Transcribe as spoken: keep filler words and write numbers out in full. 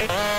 Hey!